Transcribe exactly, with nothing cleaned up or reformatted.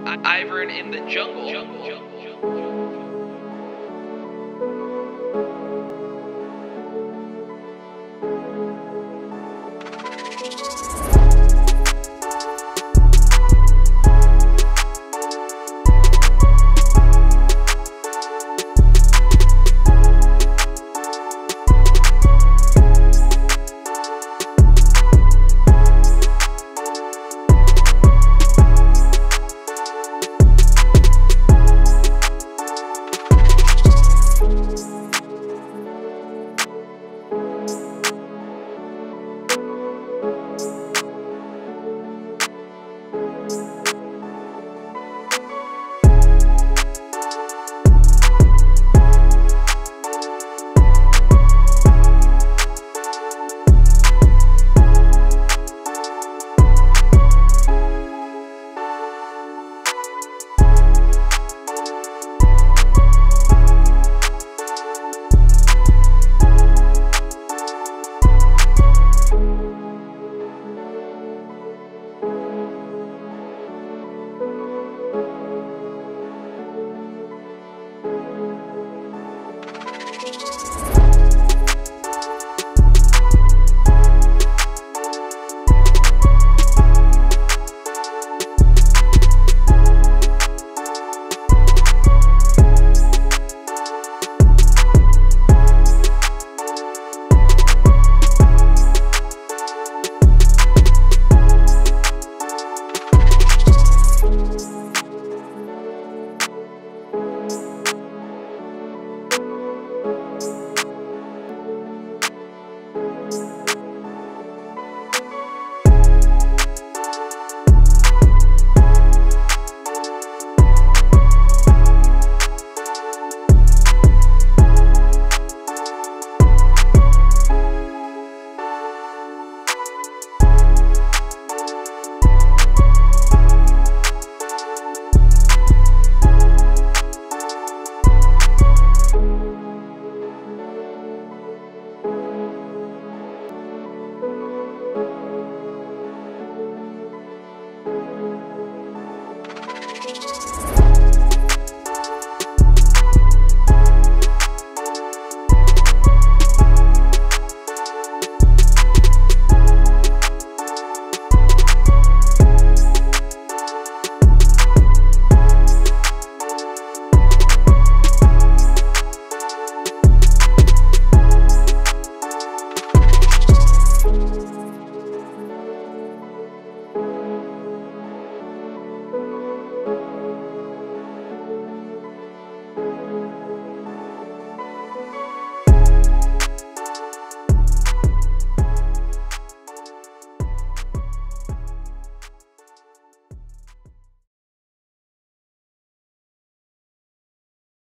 Ivern in the jungle. jungle. jungle. jungle.